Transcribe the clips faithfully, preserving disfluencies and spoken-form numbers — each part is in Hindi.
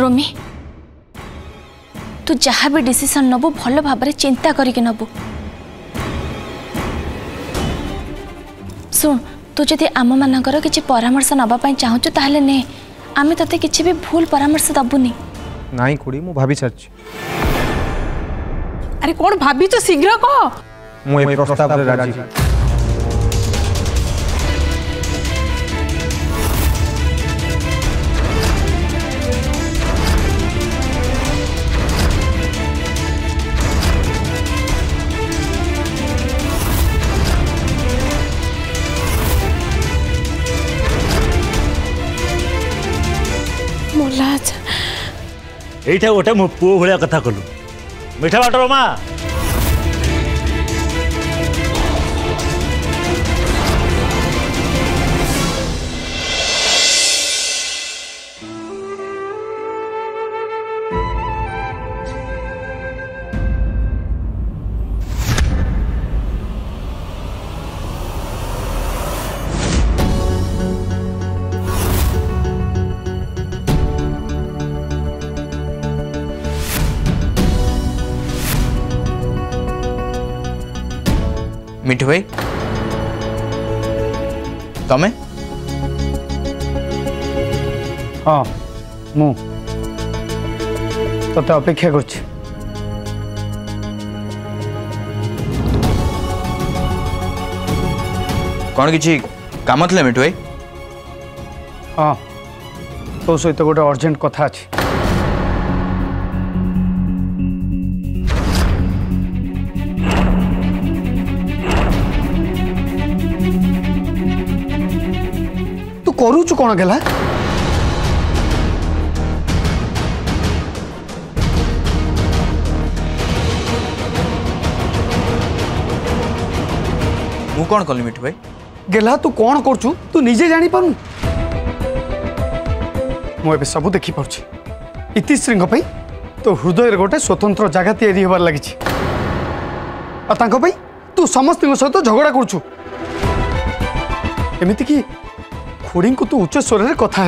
रोमी तू जहाँ भी डिसीजन नबु भल भाव चिंता करके नबु सुन तू जदि आम मानकर किसी परामर्श नापी चाहूँ ताहले ने आम तोते किसी भी भूल परामर्श दबुनी नाई कुड़ी मु भाभी सरछ अरे कोन भाभी तो शीघ्र कह मु ए प्रस्ताव रे राजी गोटे मो पु भाया कथा कलु मिठा बाटर माँ मिठू भाई तमे हाँ मु तोते अपेक्षा कर कौन किसी काम था मिठू भाई हाँ तो सहित गोटे अर्जेंट कथा अच्छे करूचु कौन गला मु कौन कल मिठू भाई गेला तू कौन करचु तू निजे जानी पानु मु एबे सब देखि पड़छि इतिश्रींग पई तो हृदय रे गोटे स्वतंत्र जगह तयारी होबार लागि छि आ तांको पई तू समस्त सहित झगड़ा करचु एमिति की खुड़ी को तू उच्च स्वर में कथा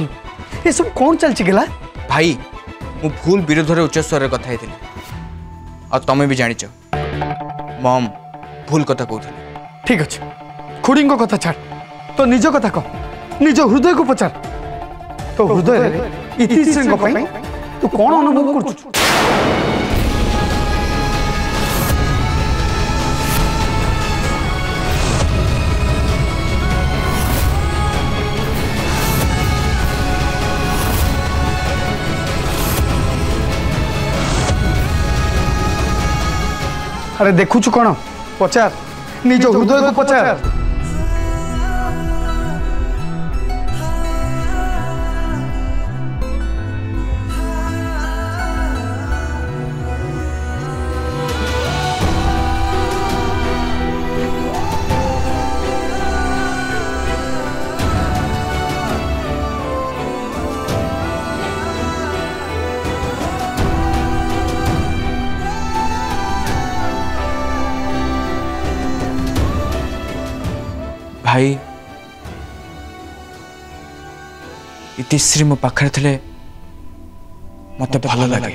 ये सब कौन चलती गला भाई मु भूल विरोध रे उच्च स्वर में कथा हेतली आ तमे भी जानिचो मम भूल कथा कहथि ठीक अछि खुड़ी को कथा छाड़ तो निजो कथा कह निजो हृदय को पचार तो हृदय रे इतिश्रींग को पई तू कोन अनुभव करछु अरे देखुछु कौन पचार निज हृदय को पचार भाई इतिश्री मो पाखे थे मत भल लगे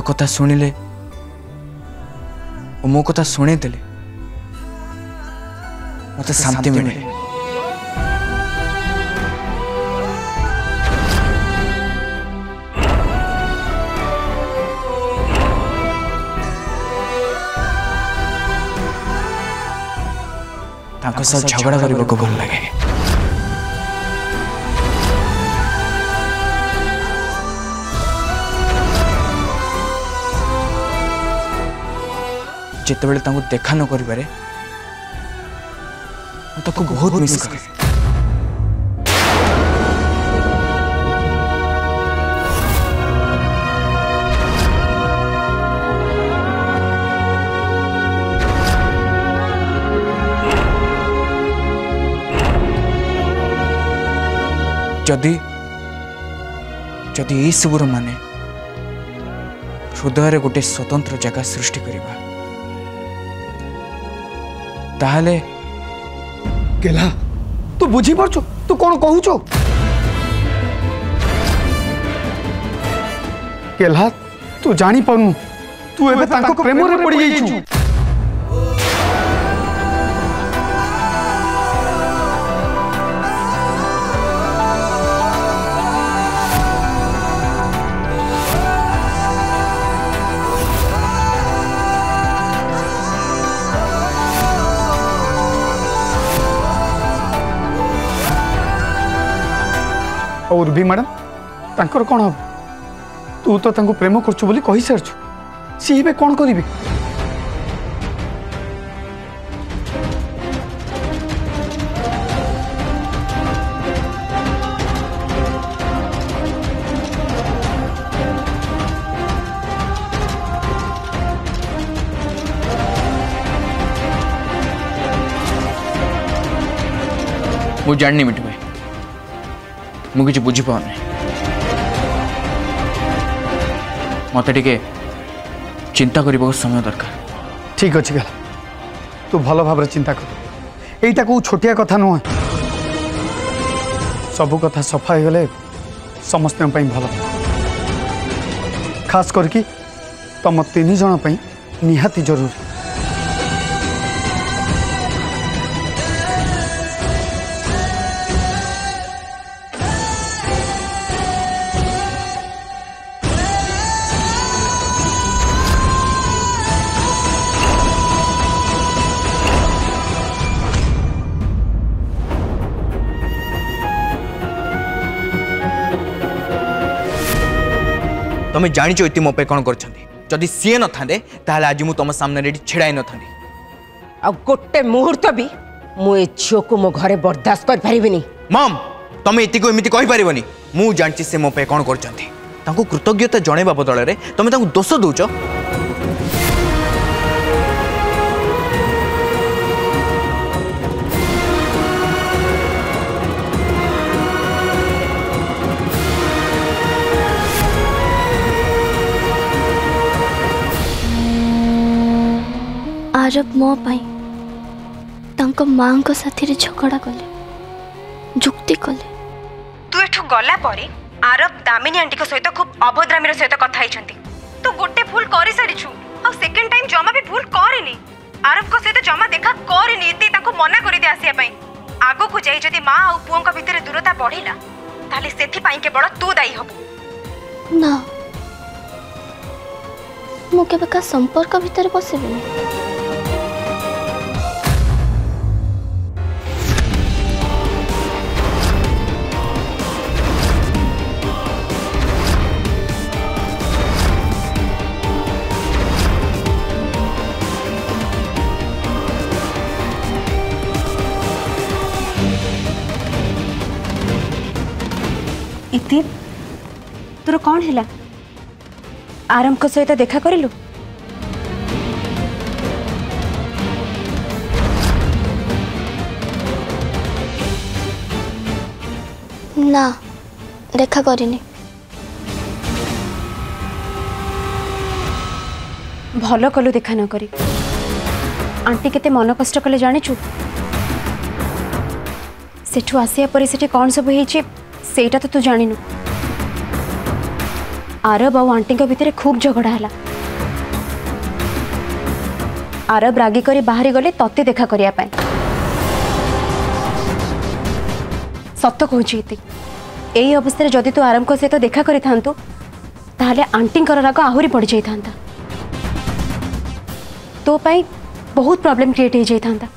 कथा शुणिले मो कथा शुणीदे मत शांति मिले ताको सब झगड़ा करने को भल लगे जिते ताको देखा न कर पारे ताको बहुत मिस करे जदि जदि ये सबूर माने हृदय गोटे स्वतंत्र जगह सृष्टि करवा ताहले केला तू बुझी पड़छो तू कोन कहूछो केला तू जानी पनु तू एबे तांको प्रेम रे पड़ी जाई छु और भी मैडम तांकर कौन हम तू तो तांको प्रेम करछु बोली कहि सरछु सी एबे कौन करिवे वो जाननी मिटबे मुझे बुझी पाने मत चिंता कर समय दरकार ठीक अच्छे गला तू भल भाव चिंता कर यहीटा को छोटिया कथा नुह सब कथा सफा हो गले समस्त भल खास करके तुम तीन जन पई निहाती जरूरी तुम्हें जानी इति मोपे कौन कर सी न था आज मुझ तुम सामने ढड़ाई न था आ गोटे मुहूर्त भी मो झी को मो घर बर्दाश्त कर मम तुम इति को एमती कहीपरि मु जानी से मोपे कौन कर कृतज्ञता जन बदल में तुम दोष दौच आरब मो पाई तांको मां को साथी झगड़ा कले जुक्ति कले तू एठू गला परे आरब दामिनी आंटी को सहित खूब अभद्रामीर सहित कथाई छंती तू गोटे भूल करि सारिछु आ सेकंड टाइम जमा भी भूल करिनी आरब को सहित जमा देखा करिनी इति तांको मना करि दे आसी पई आगो को जाई जदी मां आ पुओं का भीतर दूरता बढ़िला ताले सेथि पई के बड़ तू दाई हबो ना मो केबे का संपर्क भीतर पसेबे इति तोर कौन है आरम को सहित देखा करू ना देखा करिनी भल कलु देखा न करी आंटी केते मन कष्ट कले जानिचु सेठू आसिया पर सेठी कौन सब होईची सेटा तो तू जानिनु आरब आउ आंटी भितर खूब झगड़ा है आरब रागी करी बाहरी गले तत्ते देखा करिया पाए सत्य कहूची यही अवस्था जदि तू आरब को सहित देखा करी थांतु ताहले आंटी राग आहरी बढ़ जाता था तो पाई बहुत प्रॉब्लम क्रिएट हो जाता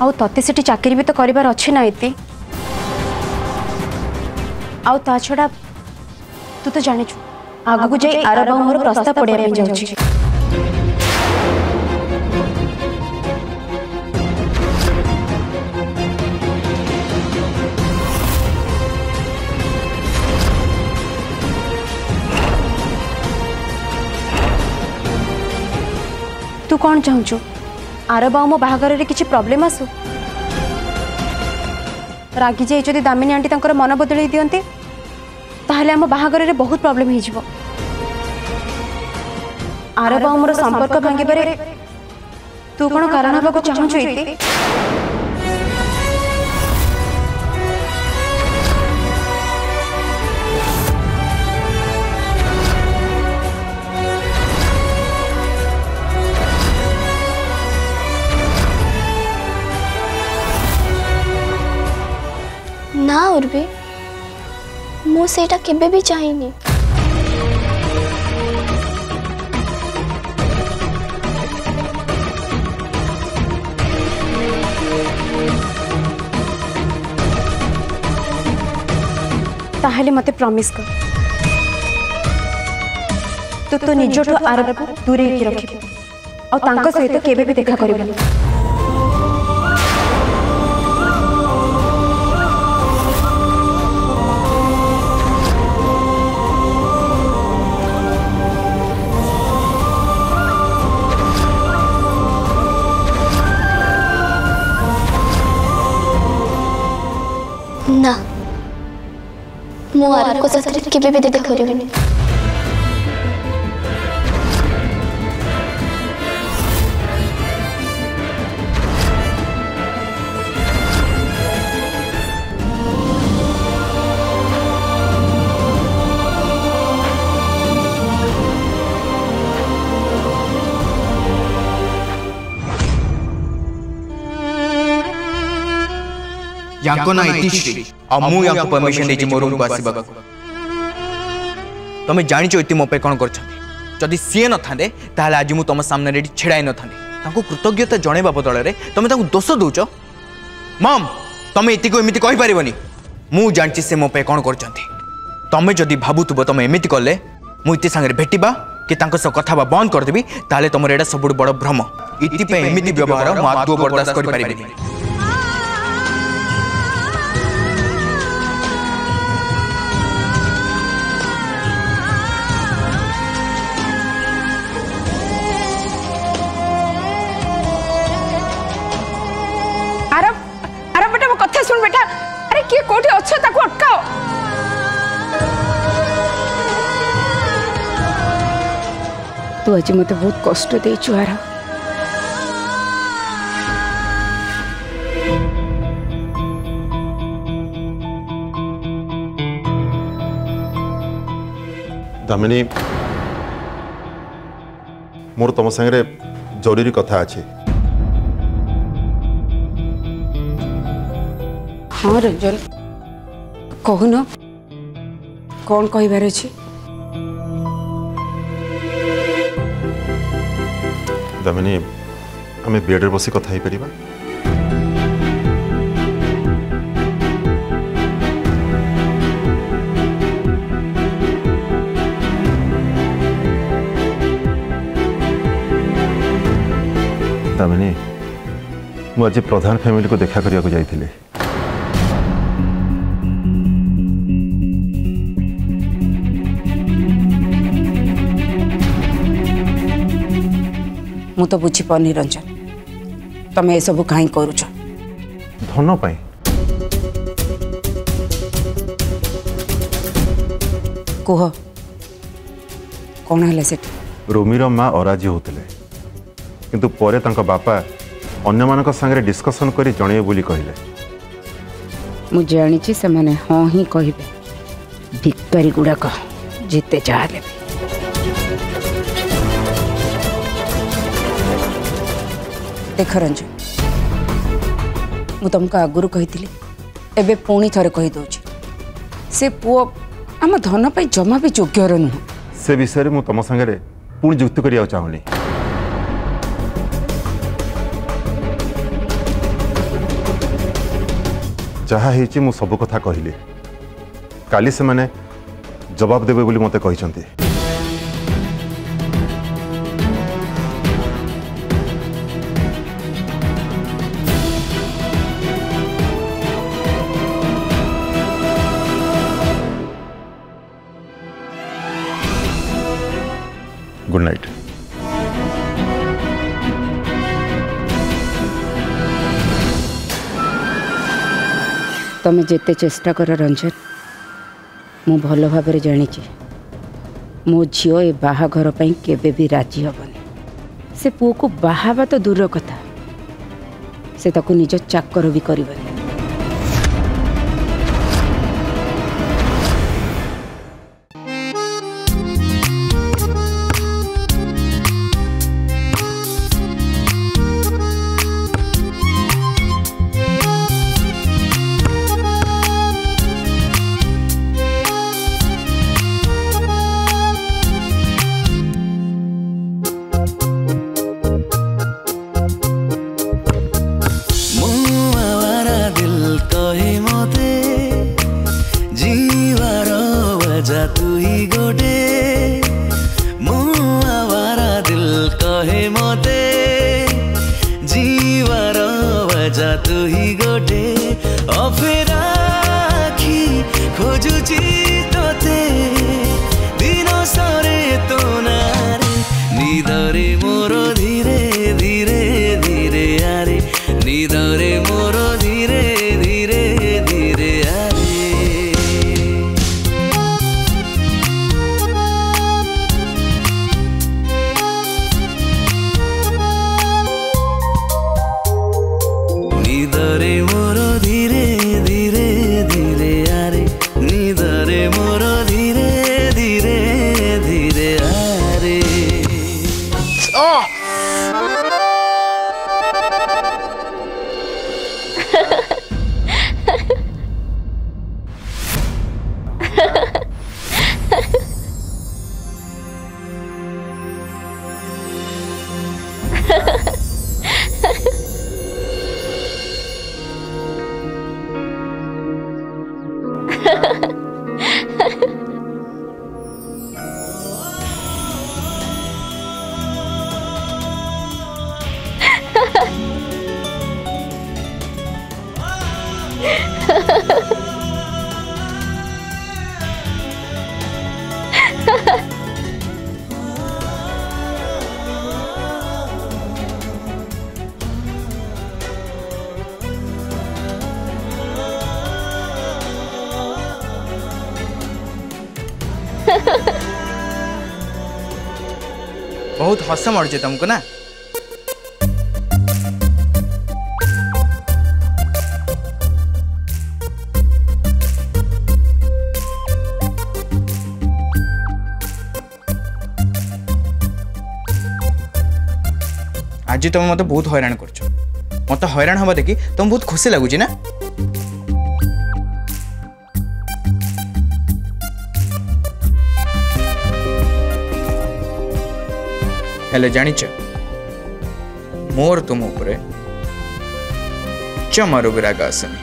आउ तत्ते सेठी चाकरी भी तो करिबार अछि ना इति आउ ता छड़ा तू तो जाने छु आगु जाई आरब मोर प्रस्ताव पड़े में जाउ छी तू कौन चाहू छु आरब मो बाहागर रे किछि प्रॉब्लम आसु रागी जे जदि दामिनी आंटी तांकर मन बदल दियंते ताहले हम बाहागर रे बहुत प्रॉब्लम हो जीवो आरब आमर संपर्क भांगे परे तू कौन कारण हवाक चाहू छे? ना उर्वी मु सेटा केबे भी चाहिनी। ताहले मते प्रॉमिस कर तो तो निजोठो आरब को दूरे की रखिबो और तांको सहित केबे भी देखा करिबो। मुआर को ससुर के भी देते खोरी बने। याको ना इतिश्री अमु याको परमिशन देजी मोर रूम को आसीबा तमे जानि छो इति मो पे कोन करछ। जदी सीए न थांदे ताले आज मु तम सामने रेडी छेडाई न थांदे। ताको कृतज्ञता जणे बाप दलरे तमे ताको दोष दोछ। मम तमे इति को इमिति कहि पारिबनी। मु जानछि से मो पे कोन करछंती। तमे जदी भाबुतबो तमे इमिति करले मु इति संगे भेटिबा कि ताको स कथाबा बंद कर देबी ताले तमरे एडा सबुड बड भ्रम। इति पे इमिति व्यवहार माद्व बर्दाश्त करि पारिबनी। तू आज मत बहुत कष्ट दे चुआरा। दामिनी मोर तुम संगे जरूरी कथा अच्छे। हाँ रंजन कहून कौन कहबार अच्छे? दामिनी हमें बेड रे बसी कथा ही परिबा। दामिनी मु आज प्रधान फैमिली को देखा करिया को जाइथिले। मु तो बुझी पानी रंजन तमें ये सब कहीं करुच धन पाई। कह कौन है से रोमीर माँ अराजी होते किंतु परे तांका बापा अन्य मानक संगे डिस्कशन करी जणे बोली कहले। मु जानिची से माने हां ही कहबे भिकारी गुड़ाक जिते चाहे। देख रंजन मु तुमको आगुरी कही एबे पुणी थरे कही दोची से पु आम धन पर जमा भी योग्यर नुह। से विषय में तुम संगे पुणी जुक्ति करिया चाहूनी। जहा हेची मु सब कथा कहली काली से माने जवाब देबे बोली मते कहिसंती। Good night. तुम्हें जिते चेष्टा कर रंजन मु भल भाव जानी मो झीओ ए बाहाघर पर केबे भी राजी हेबनी। से पुओ को बाहवा तो दूर कथा से ताको निज चाकर भी कर बहुत हस मड़े तुमको ना आज तुम मत बहुत हैरान करछ मत हैरान हवा देखी तुम बहुत खुशी लगुच ना हेलो जानी मोर तुम ऊपर चमारू भी राग आसनी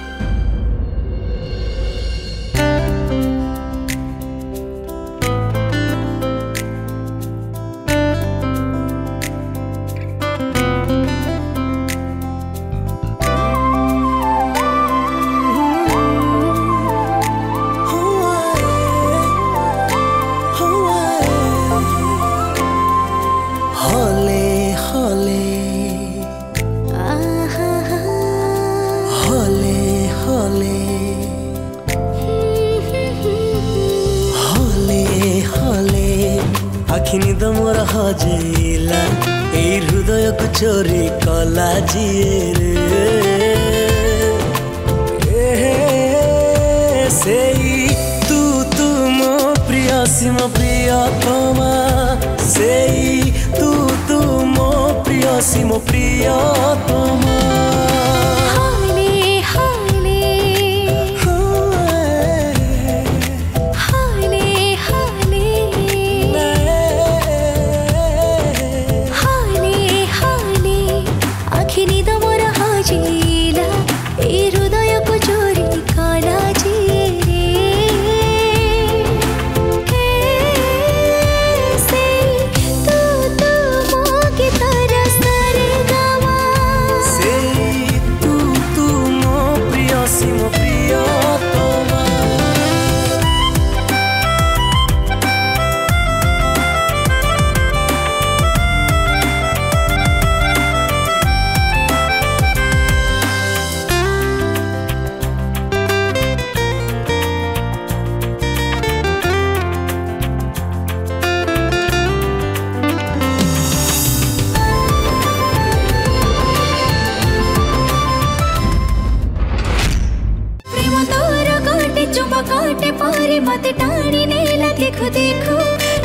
देखो देखो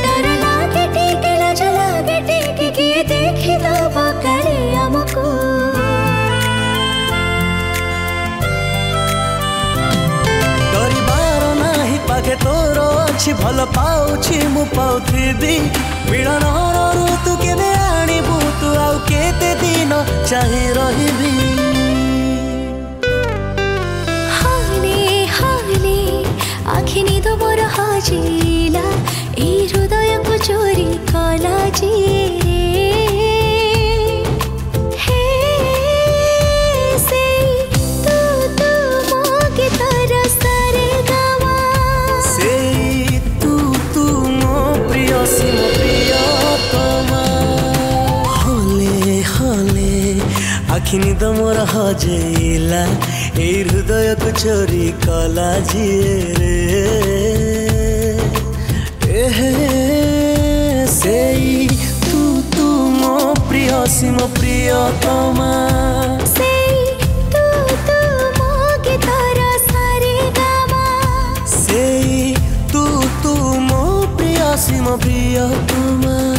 तारा लागे टेके ला जलागे टेके किए देखे दावा करे हमको तोरी बारो नाही पाखे तोरो अच्छी भल पाउची मु पाउथी दी मिलन रो तू केबे आनीबू तू आउ केते दिन चाहे रहिबी आखिनी तो मोर हाजिला ए हृदय को चोरी कला जी हे से तू तू मोके तारा सारे गावा से तू तू मो प्रिय सी मो प्रिय तमा होले होले आखिनी तो मोर हाजिला ए हृदय को चोरी कला जी सीम प्रियतमा से तू तू मोके तारा सारे गावा से तू तू मो प्रिय सीम प्रियतमा।